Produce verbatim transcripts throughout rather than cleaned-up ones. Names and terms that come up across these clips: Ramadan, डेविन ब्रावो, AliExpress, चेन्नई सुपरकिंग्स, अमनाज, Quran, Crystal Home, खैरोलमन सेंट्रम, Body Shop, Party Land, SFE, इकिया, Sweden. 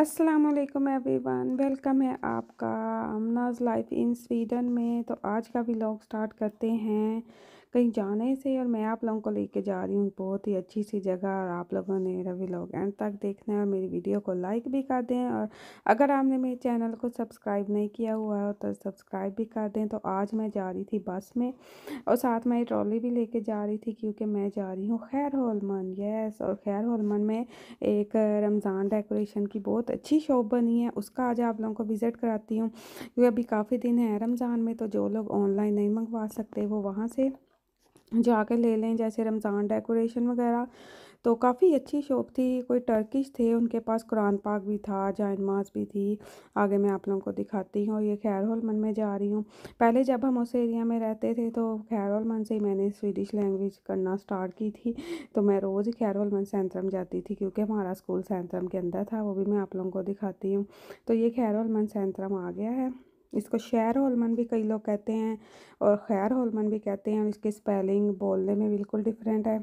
अस्सलाम वालेकुम everyone, welcome है आपका अमनाज लाइफ इन स्वीडन में। तो आज का भी व्लॉग स्टार्ट करते हैं कहीं जाने से, और मैं आप लोगों को लेके जा रही हूँ बहुत ही अच्छी सी जगह। और आप लोगों ने मेरा व्लॉग एंड तक देखना है और मेरी वीडियो को लाइक भी कर दें, और अगर आपने मेरे चैनल को सब्सक्राइब नहीं किया हुआ हो तो सब्सक्राइब भी कर दें। तो आज मैं जा रही थी बस में, और साथ में ट्रॉली भी लेके जा रही थी, क्योंकि मैं जा रही हूँ खैरोलमन। यस, और खैरोलमन में एक रमज़ान डेकोरेशन की बहुत अच्छी शॉप बनी है, उसका आज आप लोगों को विज़िट कराती हूँ, क्योंकि अभी काफ़ी दिन है रमज़ान में, तो जो लोग ऑनलाइन नहीं मंगवा सकते वो वहाँ से जाके ले लें, जैसे रमज़ान डेकोरेशन वगैरह। तो काफ़ी अच्छी शॉप थी, कोई टर्किश थे, उनके पास कुरान पाक भी था, जायनमाज भी थी। आगे मैं आप लोगों को दिखाती हूँ। ये खैरोलमन में जा रही हूँ। पहले जब हम उस एरिया में रहते थे तो खैरोलमन से ही मैंने स्वीडिश लैंग्वेज करना स्टार्ट की थी। तो मैं रोज़ खैरोलमन सेंट्रम जाती थी, क्योंकि हमारा स्कूल सेंट्रम के अंदर था। वो भी मैं आप लोगों को दिखाती हूँ। तो ये खैरोलमन सेंट्रम आ गया है। इसको खैरोलमन भी कई लोग कहते हैं और खैरोलमन भी कहते हैं, और इसकी स्पेलिंग बोलने में बिल्कुल डिफरेंट है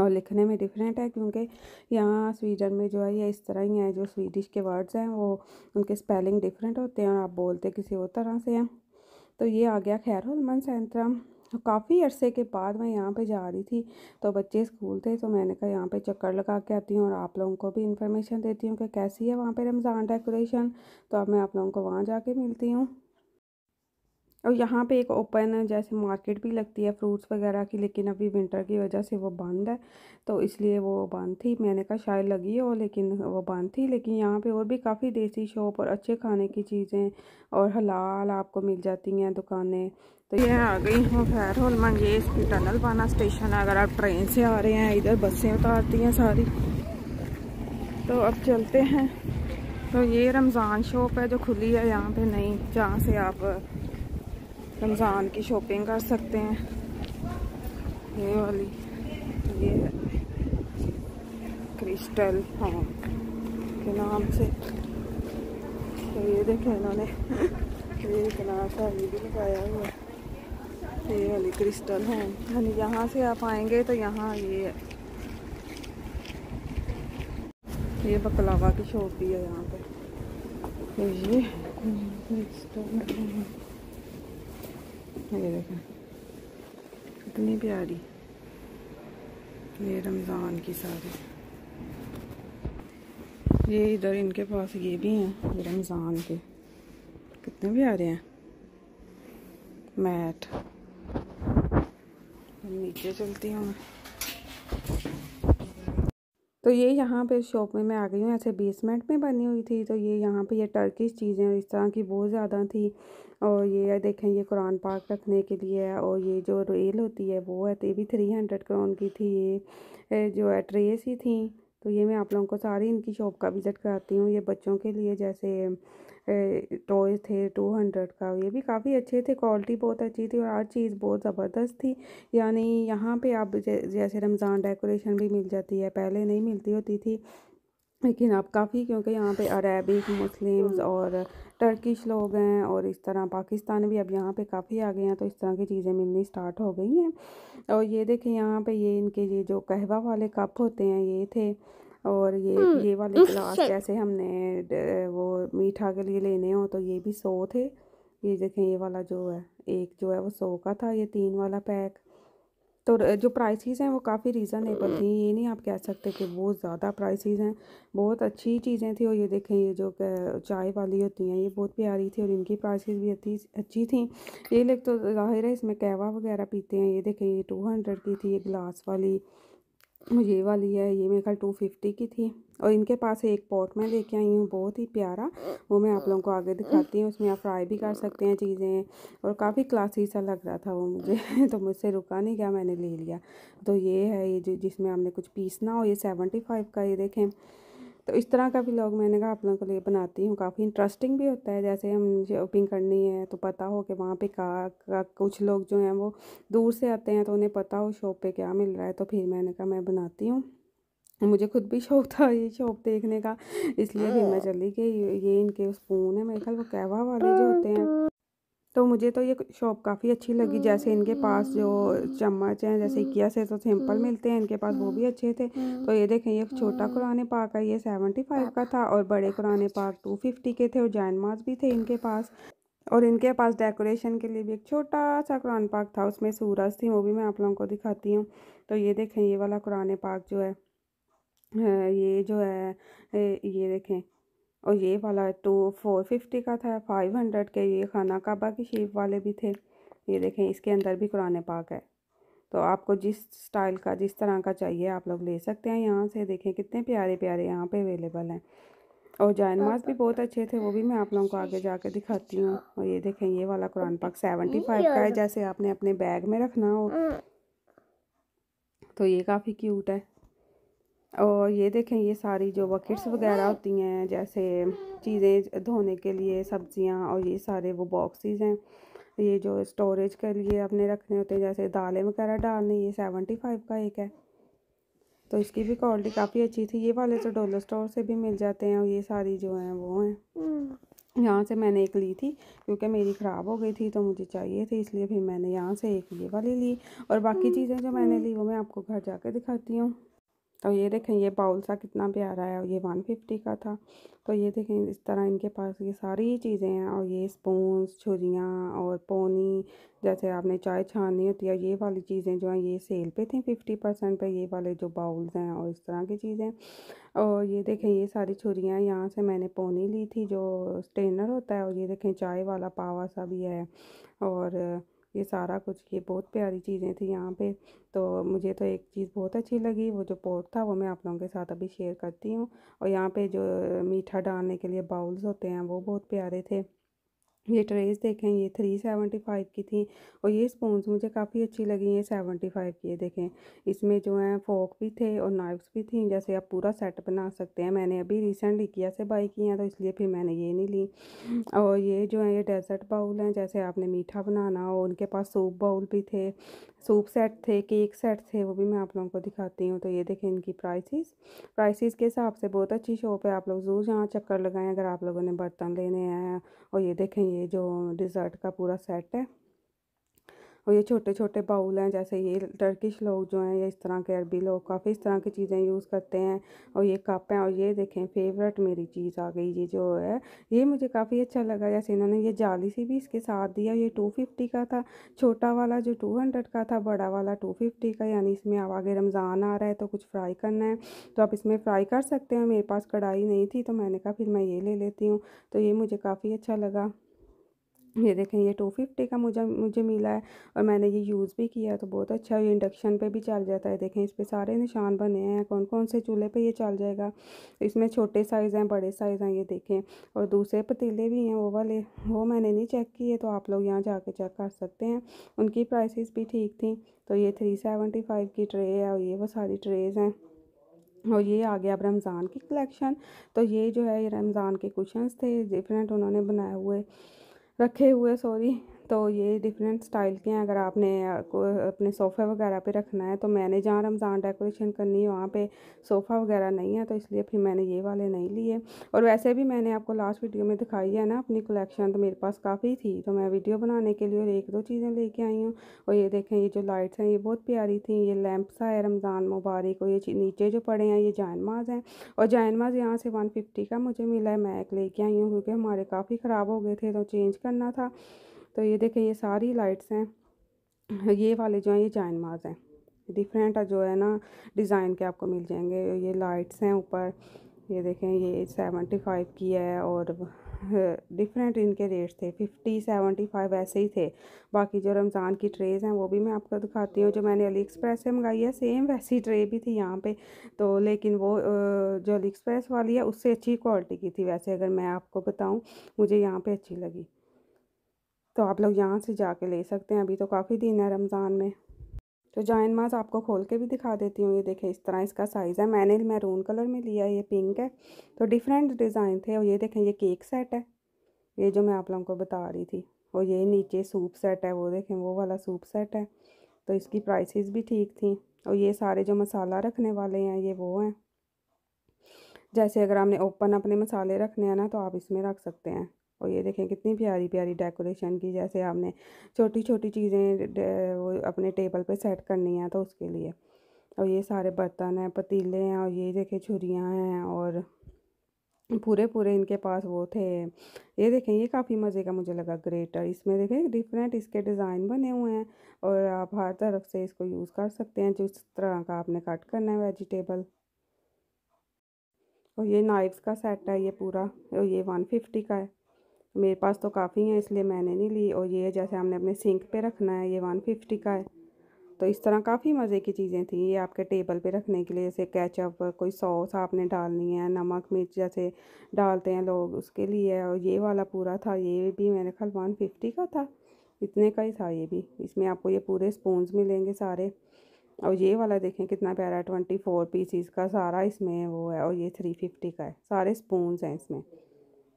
और लिखने में डिफरेंट है, क्योंकि यहाँ स्वीडन में जो है ये इस तरह ही है। जो स्वीडिश के वर्ड्स हैं वो उनके स्पेलिंग डिफरेंट होते हैं और आप बोलते किसी और तरह से हैं। तो ये आ गया खैरोलमन सेंट्रम। काफ़ी अरसे के बाद मैं यहाँ पे जा रही थी, तो बच्चे स्कूल थे, तो मैंने कहा यहाँ पे चक्कर लगा के आती हूँ और आप लोगों को भी इन्फॉर्मेशन देती हूँ कि कैसी है वहाँ पे रमज़ान डेकोरेशन। तो अब मैं आप लोगों को वहाँ जाके मिलती हूँ। और यहाँ पे एक ओपन जैसे मार्केट भी लगती है फ्रूट्स वगैरह की, लेकिन अभी विंटर की वजह से वो बंद है, तो इसलिए वो बंद थी। मैंने कहा शायद लगी हो, लेकिन वो बंद थी। लेकिन यहाँ पे और भी काफ़ी देसी शॉप और अच्छे खाने की चीज़ें और हलाल आपको मिल जाती हैं दुकानें। तो ये आ गई हूँ खैरोलमन। ये इसकी टनल पाना स्टेशन है। अगर आप ट्रेन से आ रहे हैं, इधर बसें उतारती हैं सारी। तो अब चलते हैं। तो ये रमज़ान शॉप है जो खुली है यहाँ पे नहीं, जहाँ से आप रमज़ान की शॉपिंग कर सकते हैं। ये वाली ये है क्रिस्टल होम के नाम से। तो ये देखें इन्होंने ये इतना सा ये भी लगाया हुआ है, ये वाली क्रिस्टल होम। यानी यहाँ से आप आएंगे तो यहाँ ये है। ये बकलावा की शॉप भी है यहाँ पे। तो ये क्रिस्टल होम, ये देखें कितनी प्यारी। ये रमज़ान की सारी, ये इधर इनके पास ये भी हैं रमज़ान के, कितने प्यारे हैं मैट। नीचे चलती हूँ मैं। तो ये यहाँ पे शॉप में मैं आ गई हूँ, ऐसे बेसमेंट में बनी हुई थी। तो ये यहाँ पे ये टर्किश चीज़ें और इस तरह की बहुत ज़्यादा थी। और ये देखें ये कुरान पाक रखने के लिए है, और ये जो रेल होती है वो है, तो ये भी थ्री हंड्रेड क्रोन की थी। ये जो है ट्रेस ही थी। तो ये मैं आप लोगों को सारी इनकी शॉप का विज़िट कराती हूँ। ये बच्चों के लिए जैसे टॉयज थे टू हंड्रेड का, ये भी काफ़ी अच्छे थे, क्वालिटी बहुत अच्छी थी और हर चीज़ बहुत ज़बरदस्त थी। यानी यहाँ पे आप जैसे रमज़ान डेकोरेशन भी मिल जाती है, पहले नहीं मिलती होती थी, लेकिन अब काफ़ी, क्योंकि यहाँ पे अरेबिक मुस्लिम्स और टर्किश लोग हैं और इस तरह पाकिस्तान भी अब यहाँ पे काफ़ी आ गए हैं, तो इस तरह की चीज़ें मिलनी स्टार्ट हो गई हैं। और ये देखें यहाँ पे ये इनके ये जो कहवा वाले कप होते हैं ये थे, और ये ये वाले ग्लास जैसे हमने वो मीठा के लिए लेने हो तो ये भी सौ थे। ये देखें ये वाला जो है एक जो है वो सौ का था, ये तीन वाला पैक। तो जो प्राइसेस हैं वो काफ़ी रीज़नेबल थी, ये नहीं आप कह सकते कि बहुत ज़्यादा प्राइसेस हैं, बहुत अच्छी चीज़ें थी। और ये देखें ये जो चाय वाली होती हैं ये बहुत प्यारी थी और इनकी प्राइसेस भी अच्छी अच्छी थी। ये लेकिन तो ज़ाहिर है इसमें कहवा वगैरह पीते हैं। ये देखें ये टू हंड्रेड की थी, ये ग्लास वाली ये वाली है, ये मेरे ख्याल टू फिफ्टी की थी। और इनके पास एक पॉट मैं लेके आई हूँ बहुत ही प्यारा, वो मैं आप लोगों को आगे दिखाती हूँ। उसमें आप फ्राई भी कर सकते हैं चीज़ें, और काफ़ी क्लासी सा लग रहा था वो मुझे तो मुझसे रुका नहीं गया, मैंने ले लिया। तो ये है ये जो जिसमें हमने कुछ पीसना हो, ये सेवेंटी फाइव का। ये देखें, तो इस तरह का भी व्लॉग मैंने कहा आप लोगों के लिए बनाती हूँ, काफ़ी इंटरेस्टिंग भी होता है। जैसे हम शॉपिंग करनी है तो पता हो कि वहाँ पे का, का कुछ लोग जो हैं वो दूर से आते हैं, तो उन्हें पता हो शॉप पे क्या मिल रहा है। तो फिर मैंने कहा मैं बनाती हूँ, मुझे खुद भी शौक था ये शॉप देखने का, इसलिए फिर मैं चली गई। ये इनके स्पून है मेरे ख्याल वो कहवा वाले जो होते हैं, तो मुझे तो ये शॉप काफ़ी अच्छी लगी। जैसे इनके पास जो चम्मच हैं, जैसे इकिया से तो सिंपल मिलते हैं, इनके पास वो भी अच्छे थे। तो ये देखें, ये छोटा कुरान पाक का ये सेवेंटी फाइव का था और बड़े कुरान पाक टू फिफ्टी के थे और जैन माज भी थे इनके पास। और इनके पास डेकोरेशन के लिए भी एक छोटा सा कुरान पाक था, उसमें सूरज थी, वो भी मैं आप लोगों को दिखाती हूँ। तो ये देखें, ये वाला कुरान पाक जो है ये जो है ये देखें, और ये वाला टू फोर फिफ्टी का था, फाइव हंड्रेड के। ये खाना काबा की शेप वाले भी थे। ये देखें, इसके अंदर भी कुरान पाक है। तो आपको जिस स्टाइल का, जिस तरह का चाहिए, आप लोग ले सकते हैं यहाँ से। देखें कितने प्यारे प्यारे यहाँ पे अवेलेबल हैं। और जायनमाज भी बहुत अच्छे थे, वो भी मैं आप लोगों को आगे जाके दिखाती हूँ। और ये देखें, ये वाला कुरान पाक सेवेंटी फाइव का है, जैसे आपने अपने बैग में रखना हो। तो ये काफ़ी क्यूट है। और ये देखें, ये सारी जो बकेट्स वगैरह होती हैं, जैसे चीज़ें धोने के लिए, सब्जियां, और ये सारे वो बॉक्सेस हैं, ये जो स्टोरेज के लिए अपने रखने होते हैं, जैसे दालें वगैरह डालने। ये सेवेंटी फाइव का एक है। तो इसकी भी क्वालिटी काफ़ी अच्छी थी। ये वाले तो डॉलर स्टोर से भी मिल जाते हैं। और ये सारी जो हैं वो हैं, यहाँ से मैंने एक ली थी क्योंकि मेरी ख़राब हो गई थी, तो मुझे चाहिए थी, इसलिए फिर मैंने यहाँ से एक ये वाली ली। और बाकी चीज़ें जो मैंने ली वो मैं आपको घर जाके दिखाती हूँ। तो ये देखें, ये बाउल सा कितना प्यारा है, और ये वन फिफ्टी का था। तो ये देखें, इस तरह इनके पास ये सारी चीज़ें हैं। और ये स्पूंस, छुरियाँ और पोनी, जैसे आपने चाय छाननी होती है, ये वाली चीज़ें जो हैं ये सेल पे थी फिफ्टी परसेंट पे। ये वाले जो बाउल्स हैं और इस तरह की चीज़ें। और ये देखें, ये सारी छुरियाँ, यहाँ से मैंने पोनी ली थी जो स्ट्रेनर होता है। और ये देखें, चाय वाला पावा सा भी है। और ये सारा कुछ, ये बहुत प्यारी चीज़ें थी यहाँ पे। तो मुझे तो एक चीज़ बहुत अच्छी लगी, वो जो पोट था, वो मैं आप लोगों के साथ अभी शेयर करती हूँ। और यहाँ पे जो मीठा डालने के लिए बाउल्स होते हैं वो बहुत प्यारे थे। ये ट्रेस देखें, ये थ्री सेवेंटी फाइव की थी। और ये स्पूंस मुझे काफ़ी अच्छी लगी, ये सेवेंटी फाइव की। ये देखें, इसमें जो है फोक भी थे और नाइफ्स भी थी, जैसे आप पूरा सेट बना सकते हैं। मैंने अभी रिसेंटली किया से बाई की हैं, तो इसलिए फिर मैंने ये नहीं ली। और ये जो है ये डेजर्ट बाउल हैं, जैसे आपने मीठा बनाना हो। उनके पास सूप बाउल भी थे, सूप सेट थे, केक सेट थे, वो भी मैं आप लोगों को दिखाती हूँ। तो ये देखें, इनकी प्राइसेस प्राइसेस के हिसाब से बहुत अच्छी शॉप है। आप लोग ज़रूर यहाँ चक्कर लगाएं अगर आप लोगों ने बर्तन लेने हैं। और ये देखें, ये जो डिज़र्ट का पूरा सेट है। और ये छोटे छोटे बाउल हैं, जैसे ये टर्किश लोग जो हैं, ये इस तरह के, अरबी लोग काफ़ी इस तरह की चीज़ें यूज़ करते हैं। और ये कप हैं। और ये देखें, फेवरेट मेरी चीज़ आ गई, ये जो है, ये मुझे काफ़ी अच्छा लगा। जैसे इन्होंने ये जाली सी भी इसके साथ दिया। ये टू फिफ्टी का था, छोटा वाला जो टू हंड्रेड का था, बड़ा वाला टू फिफ्टी का। यानी इसमें अब आगे रमज़ान आ रहा है, तो कुछ फ्राई करना है तो आप इसमें फ्राई कर सकते हैं। मेरे पास कढ़ाई नहीं थी, तो मैंने कहा फिर मैं ये ले लेती हूँ। तो ये मुझे काफ़ी अच्छा लगा। ये देखें, ये टू फिफ्टी का मुझे मुझे मिला है, और मैंने ये यूज़ भी किया, तो बहुत अच्छा है। ये इंडक्शन पे भी चल जाता है। देखें, इस पे सारे निशान बने हैं, कौन कौन से चूल्हे पे ये चल जाएगा। इसमें छोटे साइज़ हैं, बड़े साइज़ हैं, ये देखें। और दूसरे पतीले भी हैं, वो वाले, वो मैंने नहीं चेक किए, तो आप लोग यहाँ जाके चेक कर सकते हैं। उनकी प्राइसेस भी ठीक थी। तो ये थ्री सेवेंटी फाइव की ट्रे है, और ये वो सारी ट्रेज़ हैं। और ये आ गया अब रमज़ान की कलेक्शन। तो ये जो है, ये रमज़ान के कुशन्स थे, डिफरेंट उन्होंने बनाए हुए रखे हुए सॉरी तो ये डिफरेंट स्टाइल के हैं। अगर आपने अपने सोफ़े वगैरह पे रखना है, तो मैंने जहाँ रमज़ान डेकोरेशन करनी है वहाँ पे सोफ़ा वगैरह नहीं है, तो इसलिए फिर मैंने ये वाले नहीं लिए। और वैसे भी मैंने आपको लास्ट वीडियो में दिखाई है ना अपनी कलेक्शन, तो मेरे पास काफ़ी थी, तो मैं वीडियो बनाने के लिए और एक दो चीज़ें लेके आई हूँ। और ये देखें, ये जो लाइट्स हैं ये बहुत प्यारी थी। ये लैंप सा है, रमज़ान मुबारक। और ये नीचे जो पड़े हैं ये जायनमाज़ हैं। और जायनमाज़ यहाँ से वन फिफ्टी का मुझे मिला है, मैं एक लेके आई हूँ क्योंकि हमारे काफ़ी ख़राब हो गए थे, तो चेंज करना था। तो ये देखें, ये सारी लाइट्स हैं। ये वाले जो हैं ये जायनमाज़ हैं, डिफरेंट जो है ना डिज़ाइन के आपको मिल जाएंगे। ये लाइट्स हैं ऊपर, ये देखें, ये सेवेंटी फाइव की है। और डिफरेंट इनके रेट्स थे, फिफ्टी सेवेंटी फाइव ऐसे ही थे। बाकी जो रमज़ान की ट्रेज़ हैं वो भी मैं आपको दिखाती हूँ, जो मैंने अली एक्सप्रेस से मंगाई है। सेम वैसी ट्रे भी थी यहाँ पे, तो लेकिन वो जो अली एक्सप्रेस वाली है उससे अच्छी क्वालिटी की थी। वैसे अगर मैं आपको बताऊँ, मुझे यहाँ पर अच्छी लगी, तो आप लोग यहाँ से जाके ले सकते हैं। अभी तो काफ़ी दिन है रमज़ान में। तो जायनमाज़ आपको खोल के भी दिखा देती हूँ। ये देखें, इस तरह इसका साइज़ है। मैंने मैरून कलर में लिया, ये पिंक है। तो डिफरेंट डिज़ाइन थे। और ये देखें, ये केक सेट है, ये जो मैं आप लोगों को बता रही थी। और ये नीचे सूप सेट है, वो देखें, वो वाला सूप सेट है। तो इसकी प्राइसेस भी ठीक थी। और ये सारे जो मसाला रखने वाले हैं ये वो हैं, जैसे अगर आपने ओपन अपने मसाले रखने हैं ना, तो आप इसमें रख सकते हैं। और ये देखें कितनी प्यारी प्यारी डेकोरेशन की, जैसे आपने छोटी छोटी चीज़ें वो अपने टेबल पे सेट करनी है तो उसके लिए। और ये सारे बर्तन हैं, पतीले हैं, और ये देखें छुरियाँ हैं, और पूरे पूरे इनके पास वो थे। ये देखें, ये काफ़ी मज़े का मुझे लगा ग्रेटर। इसमें देखें डिफरेंट इसके डिज़ाइन बने हुए हैं और आप हर तरफ से इसको यूज़ कर सकते हैं जिस तरह का आपने कट करना है वेजिटेबल। और ये नाइफ्स का सेट है ये पूरा, और ये वन फिफ्टी का है। मेरे पास तो काफ़ी है इसलिए मैंने नहीं ली। और ये जैसे हमने अपने सिंक पे रखना है, ये वन फिफ्टी का है। तो इस तरह काफ़ी मज़े की चीज़ें थी। ये आपके टेबल पे रखने के लिए, जैसे केचप, कोई सॉस आपने डालनी है, नमक मिर्च जैसे डालते हैं लोग, उसके लिए। और ये वाला पूरा था, ये भी मेरे ख्याल वन फिफ्टी का था, इतने का ही था ये भी। इसमें आपको ये पूरे स्पून्स मिलेंगे सारे। और ये वाला देखें कितना प्यारा, ट्वेंटी फोर पीसीस का सारा इसमें वो है। और ये थ्री फिफ्टी का है, सारे स्पून्स हैं इसमें।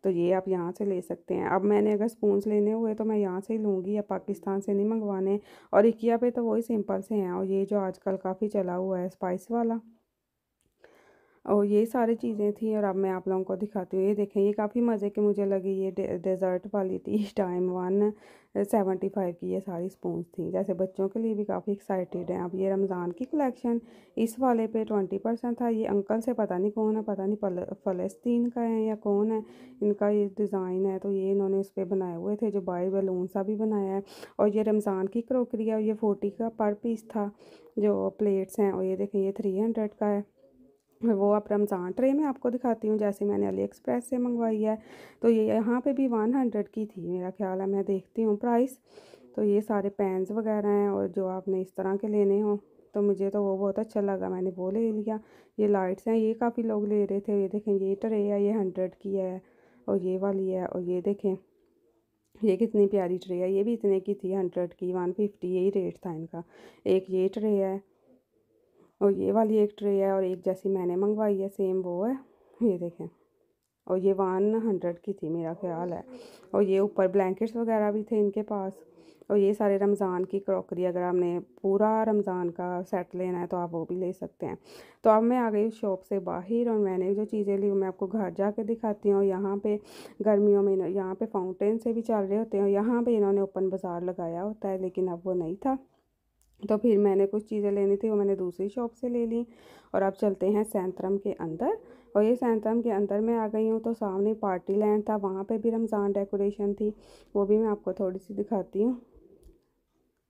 तो ये आप यहाँ से ले सकते हैं। अब मैंने अगर स्पून्स लेने हुए तो मैं यहाँ से ही लूँगी, या पाकिस्तान से नहीं मंगवाने। और इकिया पे तो वही सिंपल से हैं। और ये जो आजकल काफ़ी चला हुआ है स्पाइस वाला। और ये सारी चीज़ें थी। और अब मैं आप लोगों को दिखाती हूँ, ये देखें, ये काफ़ी मज़े की मुझे लगी। ये डे, डेजर्ट वाली थी, टाइम वन सेवेंटी फाइव की ये सारी स्पून्स थी। जैसे बच्चों के लिए भी काफ़ी एक्साइटेड हैं। अब ये रमज़ान की कलेक्शन, इस वाले पे ट्वेंटी परसेंट था। ये अंकल से पता नहीं कौन है, पता नहीं पल, फ़लस्तीन का है या कौन है, इनका ये डिज़ाइन है। तो ये इन्होंने उस पर बनाए हुए थे, जो बाई बैलून सा भी बनाया है। और ये रमज़ान की क्रॉकरी है। और ये फोर्टी का पर पीस था जो प्लेट्स हैं। और ये देखें, ये थ्री हंड्रेड का है। वो आप रमज़ान ट्रे में आपको दिखाती हूँ, जैसे मैंने अली एक्सप्रेस से मंगवाई है। तो ये यहाँ पे भी वन हंड्रेड की थी मेरा ख्याल है, मैं देखती हूँ प्राइस। तो ये सारे पेन्स वगैरह हैं, और जो आपने इस तरह के लेने हों तो मुझे तो वो बहुत अच्छा लगा, मैंने वो ले लिया। ये लाइट्स हैं, ये काफ़ी लोग ले रहे थे। ये देखें, ये ट्रे है, ये हंड्रेड की है, और ये वाली है। और ये देखें, ये कितनी प्यारी ट्रे है, ये भी इतने की थी, हंड्रेड की, वन फिफ्टी यही रेट था इनका। एक ये ट्रे है, और ये वाली एक ट्रे है, और एक जैसी मैंने मंगवाई है सेम वो है, ये देखें। और ये वन हंड्रेड की थी मेरा ख्याल है। और ये ऊपर ब्लैंकेट्स वगैरह भी थे इनके पास। और ये सारे रमज़ान की क्रॉकरी, अगर आपने पूरा रमज़ान का सेट लेना है तो आप वो भी ले सकते हैं। तो अब मैं आ गई शॉप से बाहर, और मैंने जो चीज़ें ली मैं आपको घर जाके दिखाती हूँ। यहाँ पे गर्मियों में यहाँ पे फाउंटेन से भी चल रहे होते हैं, और यहाँ पर इन्होंने ओपन बाज़ार लगाया होता है, लेकिन अब वो नहीं था। तो फिर मैंने कुछ चीज़ें लेनी थी, वो मैंने दूसरी शॉप से ले ली। और अब चलते हैं सेंट्रम के अंदर। और ये सेंट्रम के अंदर मैं आ गई हूँ, तो सामने पार्टी लैंड था, वहाँ पे भी रमज़ान डेकोरेशन थी, वो भी मैं आपको थोड़ी सी दिखाती हूँ।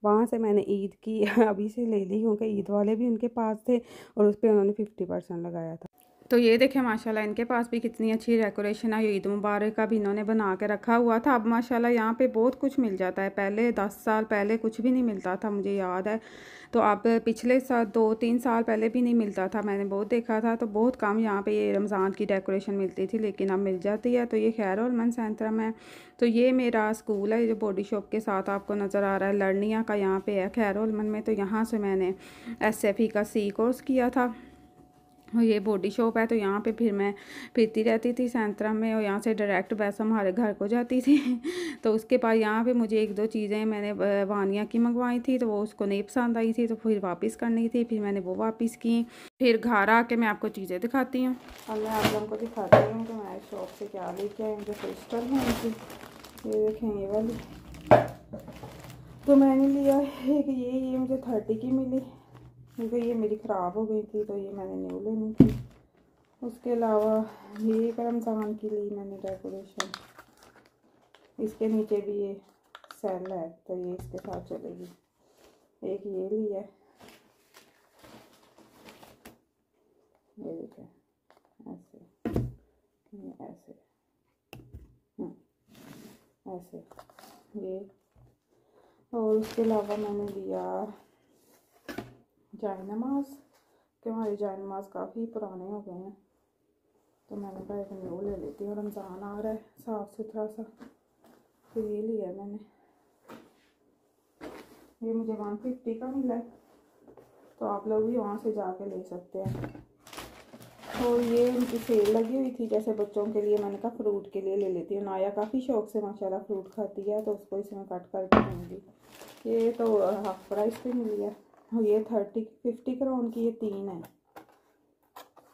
वहाँ से मैंने ईद की अभी से ले ली, क्योंकि ईद वाले भी उनके पास थे, और उस पर उन्होंने फिफ्टी परसेंट लगाया था। तो ये देखें माशाल्लाह, इनके पास भी कितनी अच्छी डेकोरेशन है। ईद मुबारक का भी इन्होंने बना के रखा हुआ था। अब माशाल्लाह यहाँ पे बहुत कुछ मिल जाता है, पहले दस साल पहले कुछ भी नहीं मिलता था, मुझे याद है। तो अब पिछले साल दो तीन साल पहले भी नहीं मिलता था, मैंने बहुत देखा था। तो बहुत कम यहाँ पे ये रमज़ान की डेकोरेशन मिलती थी, लेकिन अब मिल जाती है। तो ये खैरोलमन सेंट्रम है। तो ये मेरा स्कूल है, जो बॉडी शॉप के साथ आपको नज़र आ रहा है, लड़निया का यहाँ पर है खैरोलमन में। तो यहाँ से मैंने एस एफ ई का सी कोर्स किया था, और ये बॉडी शॉप है। तो यहाँ पे फिर मैं फिरती रहती थी सेंट्रम में, और यहाँ से डायरेक्ट वैसा हमारे घर को जाती थी। तो उसके बाद यहाँ पे मुझे एक दो चीज़ें मैंने वानिया की मंगवाई थी, तो वो उसको नहीं पसंद आई थी, तो फिर वापस करनी थी, फिर मैंने वो वापस की। फिर घर आके मैं आपको चीज़ें दिखाती हूँ। और मैं आप लोगों को दिखाती हूँ कि मैं शॉप से क्या लेके आई। मुझे क्रिस्टल होम की ये देखें, ये वाली तो मैंने लिया है कि ये ये मुझे थर्टी की मिली, क्योंकि ये मेरी ख़राब हो गई थी, तो ये मैंने न्यू लेनी थी। उसके अलावा ये रमज़ान के लिए मैंने डेकोरेशन, इसके नीचे भी ये सेल है, तो ये इसके साथ चलेगी। एक ये ली है, ये देखिए ऐसे, ये ऐसे, हाँ ऐसे ये। और उसके अलावा मैंने लिया जायनमाज, कि हमारे जायनमाज काफ़ी पुराने हो गए हैं, तो मैंने कहा एक न्यू ले लेती हूँ, रमज़ान आ रहा है साफ़ सुथरा सा। फिर ये लिया मैंने, ये मुझे वन फिफ्टी का मिला है, तो आप लोग भी वहाँ से जाके ले सकते हैं। तो ये उनकी सेल लगी हुई थी, जैसे बच्चों के लिए, मैंने कहा फ्रूट के लिए ले लेती हूँ। नाया काफ़ी शौक से माशाल्लाह फ्रूट खाती है, तो उसको इसमें कट करके दूँगी। ये तो हाफ प्राइस पर मिली है। ये थर्टी फिफ्टी क्राउन की ये तीन है,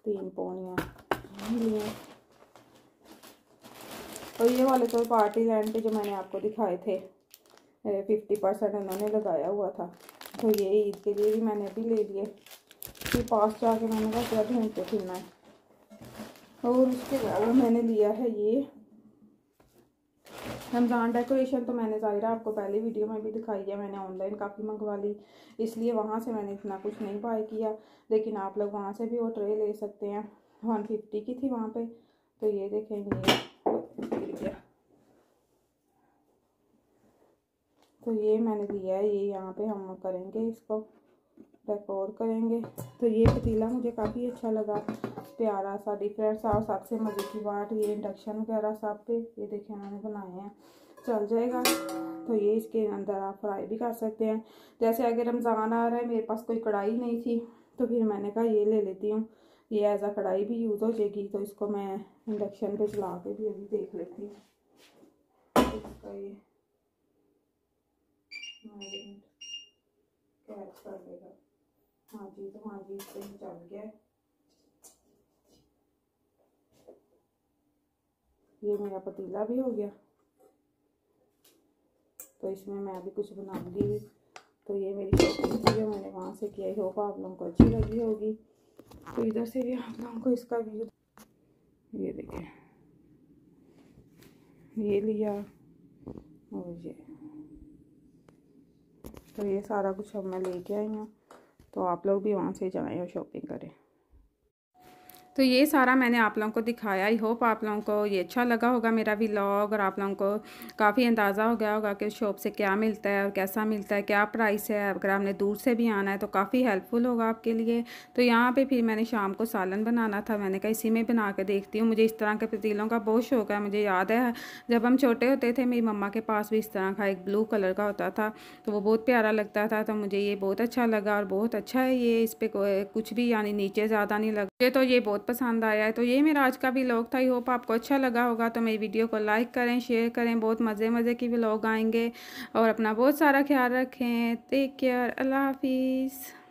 तीन पौनियाँ। और ये वाले तो पार्टी लैंड पे जो मैंने आपको दिखाए थे फिफ्टी परसेंट उन्होंने लगाया हुआ था, तो ये ईद के लिए भी मैंने भी ले लिए। फिर पास जाके मैंने कहा क्या घूमते फिरना है। और उसके अलावा मैंने लिया है ये रमज़ान डेकोरेशन, तो मैंने ज़ाहिर आपको पहले वीडियो में भी दिखाई है। मैंने ऑनलाइन काफ़ी मंगवा ली, इसलिए वहाँ से मैंने इतना कुछ नहीं बाय किया, लेकिन आप लोग वहाँ से भी वो ट्रे ले सकते हैं। वन फिफ्टी की थी वहाँ पे। तो ये देखेंगे, तो ये मैंने लिया है, ये यहाँ पे हम करेंगे, इसको डेकोर करेंगे। तो ये पतीला मुझे काफ़ी अच्छा लगा, प्यारा सा डिफरेंट सा, और सबसे मजे की बात ये इंडक्शन वगैरह सब पे ये देखे मैंने बनाए हैं, चल जाएगा। तो ये इसके अंदर आप फ्राई भी कर सकते हैं। जैसे अगर रमज़ान आ रहा है, मेरे पास कोई कढ़ाई नहीं थी, तो फिर मैंने कहा ये ले लेती हूँ, ये एज आ कढ़ाई भी यूज़ हो जाएगी। तो इसको मैं इंडक्शन पे चला के भी अभी देख लेती हूँ। हाँ जी, तो हाँ जी, इससे चल गया। ये मेरा पतीला भी हो गया, तो इसमें मैं अभी कुछ बनाऊंगी। तो ये मेरी शॉपिंग थी जो मैंने वहाँ से किया, होप आप लोगों को अच्छी लगी होगी। तो इधर से भी आप लोगों को इसका व्यू, ये देखें, ये लिया और ये, तो ये सारा कुछ अब मैं लेके आई हूँ। तो आप लोग भी वहाँ से जाएँ और शॉपिंग करें। तो ये सारा मैंने आप लोगों को दिखाया। आई होप आप लोगों को ये अच्छा लगा होगा मेरा व्लॉग, और आप लोगों को काफ़ी अंदाज़ा हो गया होगा कि शॉप से क्या मिलता है और कैसा मिलता है, क्या प्राइस है। अगर आपने दूर से भी आना है तो काफ़ी हेल्पफुल होगा आपके लिए। तो यहाँ पे फिर मैंने शाम को सालन बनाना था, मैंने कहा इसी में बना के देखती हूँ। मुझे इस तरह के पतीलों का बहुत शौक है। मुझे याद है जब हम छोटे होते थे, मेरी मम्मा के पास भी इस तरह का एक ब्लू कलर का होता था, तो वो बहुत प्यारा लगता था। तो मुझे ये बहुत अच्छा लगा, और बहुत अच्छा है ये, इस पर कुछ भी यानी नीचे ज़्यादा नहीं लगे। तो ये बहुत पसंद आया है। तो ये मेरा आज का व्लॉग था, आई होप आपको अच्छा लगा होगा। तो मेरी वीडियो को लाइक करें, शेयर करें, बहुत मज़े मज़े की व्लॉग आएंगे। और अपना बहुत सारा ख्याल रखें। टेक केयर, अल्लाह हाफिज़।